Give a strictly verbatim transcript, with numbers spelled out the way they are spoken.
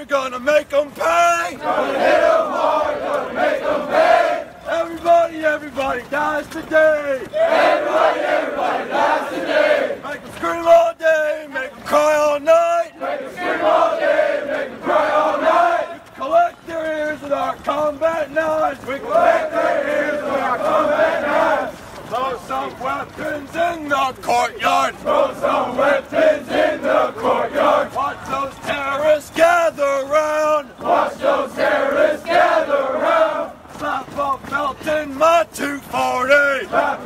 We're gonna make them pay! Gonna hit them hard, gonna make them pay! Everybody, everybody dies today! Everybody, everybody dies today! Make them scream all day, make them cry all night! Make them scream all day, make them cry all night! We collect their ears with our combat knives! We collect their ears with our combat knives! Throw some weapons in the courtyard! Throw some weapons in the courtyard! Watch those terrorists gather round! Watch those terrorists gather round! Slap a belt in my two forty!